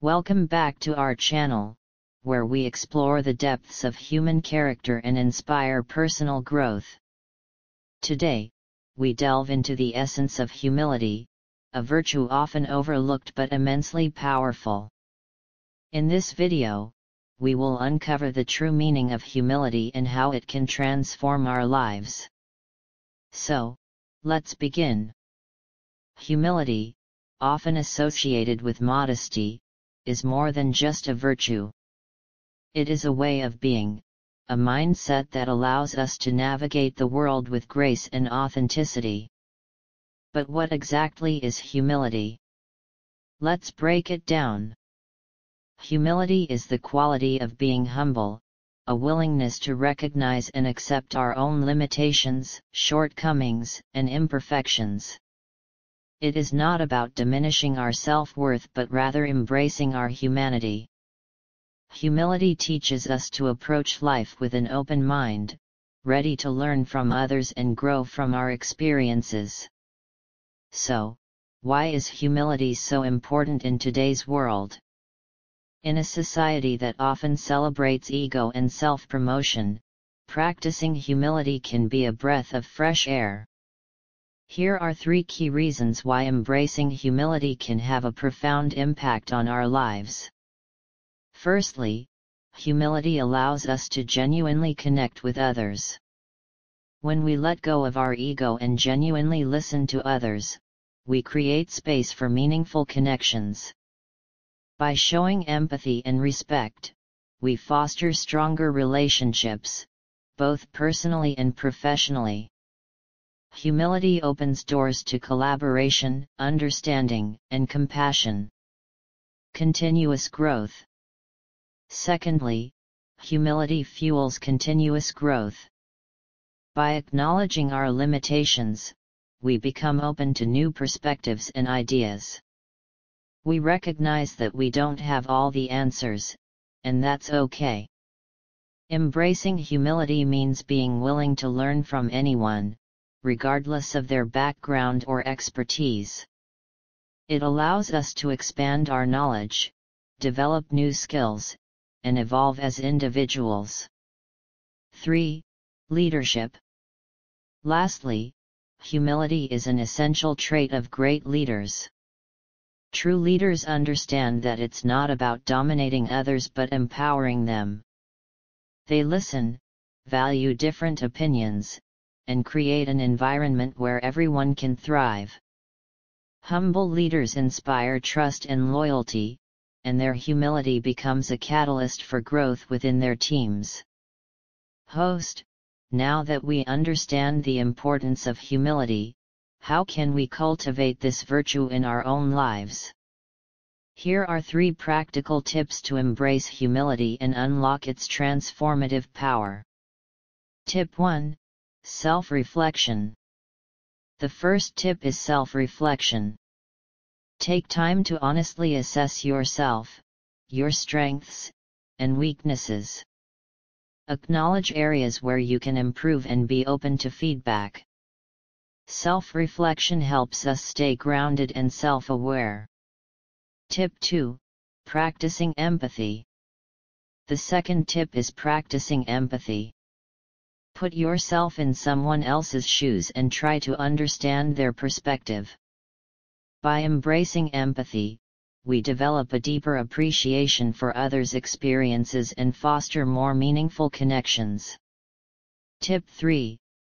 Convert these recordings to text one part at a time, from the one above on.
Welcome back to our channel, where we explore the depths of human character and inspire personal growth. Today, we delve into the essence of humility, a virtue often overlooked but immensely powerful. In this video, we will uncover the true meaning of humility and how it can transform our lives. So, let's begin. Humility, often associated with modesty, is more than just a virtue. It is a way of being, a mindset that allows us to navigate the world with grace and authenticity. But what exactly is humility? Let's break it down. Humility is the quality of being humble, a willingness to recognize and accept our own limitations, shortcomings, and imperfections. It is not about diminishing our self-worth but rather embracing our humanity. Humility teaches us to approach life with an open mind, ready to learn from others and grow from our experiences. So, why is humility so important in today's world? In a society that often celebrates ego and self-promotion, practicing humility can be a breath of fresh air. Here are three key reasons why embracing humility can have a profound impact on our lives. Firstly, humility allows us to genuinely connect with others. When we let go of our ego and genuinely listen to others, we create space for meaningful connections. By showing empathy and respect, we foster stronger relationships, both personally and professionally. Humility opens doors to collaboration, understanding, and compassion. Continuous growth. Secondly, humility fuels continuous growth. By acknowledging our limitations, we become open to new perspectives and ideas. We recognize that we don't have all the answers, and that's okay. Embracing humility means being willing to learn from anyone, regardless of their background or expertise. It allows us to expand our knowledge, develop new skills, and evolve as individuals. 3. Leadership. Lastly, humility is an essential trait of great leaders. True leaders understand that it's not about dominating others but empowering them. They listen, value different opinions, and create an environment where everyone can thrive. Humble leaders inspire trust and loyalty, and their humility becomes a catalyst for growth within their teams. Now that we understand the importance of humility, how can we cultivate this virtue in our own lives? Here are three practical tips to embrace humility and unlock its transformative power. Tip 1. Self-reflection. The first tip is self-reflection. Take time to honestly assess yourself, your strengths, and weaknesses. Acknowledge areas where you can improve and be open to feedback. Self-reflection helps us stay grounded and self-aware. Tip 2. Practicing empathy. The second tip is practicing empathy. Put yourself in someone else's shoes and try to understand their perspective. By embracing empathy, we develop a deeper appreciation for others' experiences and foster more meaningful connections. Tip 3.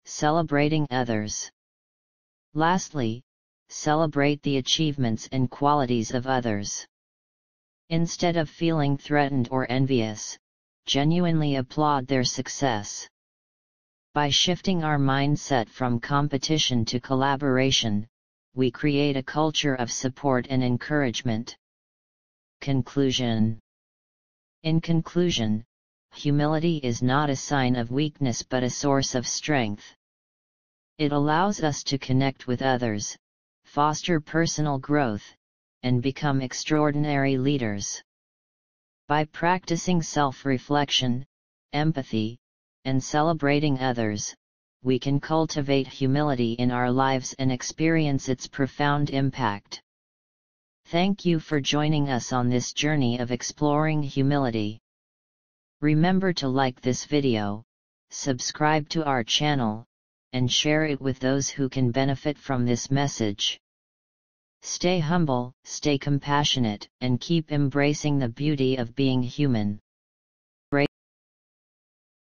Celebrating others. Lastly, celebrate the achievements and qualities of others. Instead of feeling threatened or envious, genuinely applaud their success. By shifting our mindset from competition to collaboration, we create a culture of support and encouragement. Conclusion. In conclusion, humility is not a sign of weakness but a source of strength. It allows us to connect with others, foster personal growth, and become extraordinary leaders. By practicing self-reflection, empathy, and celebrating others, we can cultivate humility in our lives and experience its profound impact. Thank you for joining us on this journey of exploring humility. Remember to like this video, subscribe to our channel, and share it with those who can benefit from this message. Stay humble, stay compassionate, and keep embracing the beauty of being human.